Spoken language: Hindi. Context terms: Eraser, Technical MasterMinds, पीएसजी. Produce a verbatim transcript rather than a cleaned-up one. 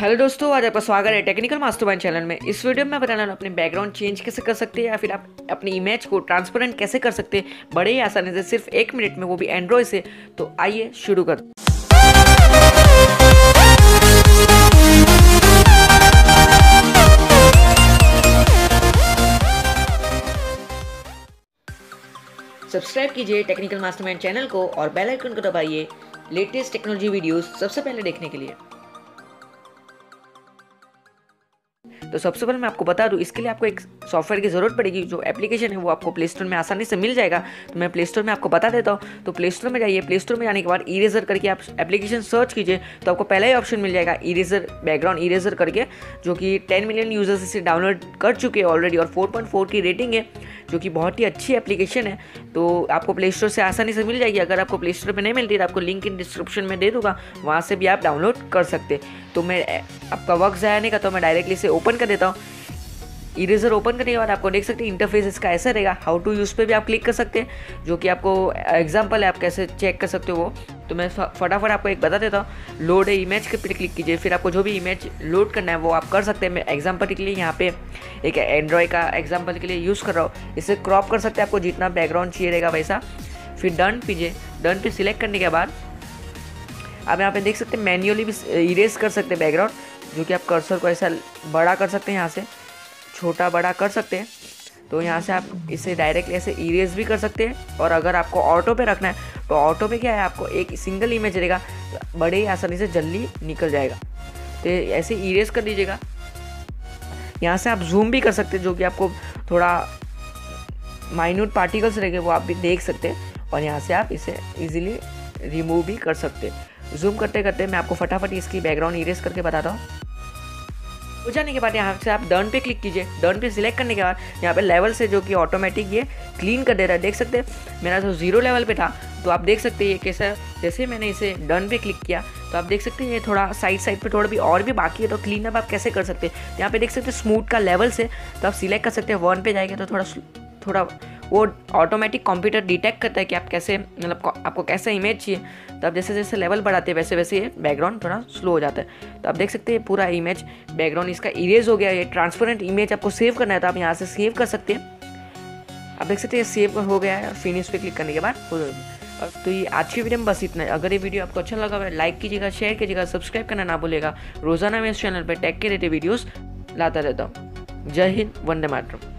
हेलो दोस्तों, आज आपका स्वागत है टेक्निकल मास्टरमाइंड चैनल में। इस वीडियो में बताना अपनी बैकग्राउंड चेंज कैसे कर सकते हैं या फिर आप अपनी इमेज को ट्रांसपेरेंट कैसे कर सकते हैं बड़े ही आसानी से, सिर्फ एक मिनट में, वो भी एंड्रॉयड से। तो आइए शुरू कर। सब्सक्राइब कीजिए टेक्निकल मास्टरमाइंड चैनल को और बेल आइकन को दबाइए लेटेस्ट टेक्नोलॉजी वीडियोस सबसे पहले देखने के लिए। तो सबसे पहले मैं आपको बता दूं, इसके लिए आपको एक सॉफ्टवेयर की ज़रूरत पड़ेगी। जो एप्लीकेशन है वो आपको प्ले स्टोर में आसानी से मिल जाएगा। तो मैं प्ले स्टोर में आपको बता देता हूं। तो प्ले स्टोर में जाइए, प्ले स्टोर में जाने के बाद इरेजर करके आप एप्लीकेशन सर्च कीजिए। तो आपको पहला ही ऑप्शन मिल जाएगा इरेजर, बैकग्राउंड इरेजर करके, जो कि टेन मिलियन यूजर्स इसे डाउनलोड कर चुके हैं ऑलरेडी और फोर पॉइंट फोर की रेटिंग है, जो कि बहुत ही अच्छी एप्लीकेशन है। तो आपको प्ले स्टोर से आसानी से मिल जाएगी। अगर आपको प्ले स्टोर पर नहीं मिलती तो आपको लिंक इन डिस्क्रिप्शन में दे दूँगा, वहाँ से भी आप डाउनलोड कर सकते। तो मैं आपका वक्त ज़ाया नहीं करता, तो मैं डायरेक्टली इसे ओपन कर देता हूँ। इरेजर ओपन करने के बाद आपको देख सकते हैं इंटरफेस इसका ऐसा रहेगा। हाउ टू यूज़ पे भी आप क्लिक कर सकते हैं, जो कि आपको एग्जांपल है, आप कैसे चेक कर सकते हो वो। तो मैं फटाफट आपको एक बता देता हूँ। लोड है इमेज के पे क्लिक कीजिए, फिर आपको जो भी इमेज लोड करना है वो आप कर सकते हैं। मैं एग्जांपल के लिए यहाँ पे एक एंड्रॉयड का एग्जांपल के लिए यूज़ कर रहा हूँ। इसे क्रॉप कर सकते हैं, आपको जितना बैकग्राउंड चाहिए रहेगा वैसा। फिर डन कीजिए। डन पे सिलेक्ट करने के बाद आप यहाँ पे देख सकते हैं मैन्युअली भी इरेज कर सकते हैं बैकग्राउंड, जो कि आप कर्सर को ऐसा बड़ा कर सकते हैं, यहाँ से छोटा बड़ा कर सकते हैं। तो यहाँ से आप इसे डायरेक्टली ऐसे इरेज भी कर सकते हैं। और अगर आपको ऑटो पे रखना है तो ऑटो पे क्या है, आपको एक सिंगल इमेज रहेगा, तो बड़े ही आसानी से जल्दी निकल जाएगा। तो ऐसे इरेज कर दीजिएगा। यहाँ से आप जूम भी कर सकते हैं, जो कि आपको थोड़ा माइन्यूट पार्टिकल्स रहेंगे वो आप भी देख सकते हैं। और यहाँ से आप इसे ईजिली रिमूव भी कर सकते हैं। जूम करते करते मैं आपको फटाफट इसकी बैकग्राउंड इरेज करके बताता हूँ। हो जाने के बाद यहाँ से आप डन पे क्लिक कीजिए। डन पे सिलेक्ट करने के बाद यहाँ पे लेवल से, जो कि ऑटोमेटिक ये क्लीन कर दे रहा है, देख सकते हैं। मेरा जो जीरो लेवल पे था, तो आप देख सकते हैं ये कैसा, जैसे मैंने इसे डन पे क्लिक किया तो आप देख सकते हैं ये थोड़ा साइड साइड पे थोड़ा भी और भी बाकी है। तो क्लीन अप आप कैसे कर सकते हैं, यहाँ पे देख सकते हैं स्मूथ का लेवल से। तो आप सिलेक्ट कर सकते हैं, वन पे जाएंगे तो थोड़ा थोड़ा वो ऑटोमेटिक कंप्यूटर डिटेक्ट करता है कि आप कैसे, मतलब आपको कैसा इमेज चाहिए। तो आप जैसे जैसे लेवल बढ़ाते हैं वैसे वैसे ये बैकग्राउंड थोड़ा स्लो हो जाता है। तो आप देख सकते हैं पूरा इमेज बैकग्राउंड इसका इरेज हो गया। ये ट्रांसपेरेंट इमेज आपको सेव करना है तो आप यहाँ से सेव कर सकते हैं। आप देख सकते हैं सेव हो गया है। फिनिश पे क्लिक करने के बाद हो जाएगा। तो ये आज की वीडियो में बस इतना है। अगर ये वीडियो आपको अच्छा लगा है लाइक कीजिएगा, शेयर कीजिएगा, सब्सक्राइब करना ना भूलेगा। रोजाना मैं इस चैनल पर टेक के रिलेटेड वीडियोज़ लाता रहता हूँ। जय हिंद, वंदे मातरम।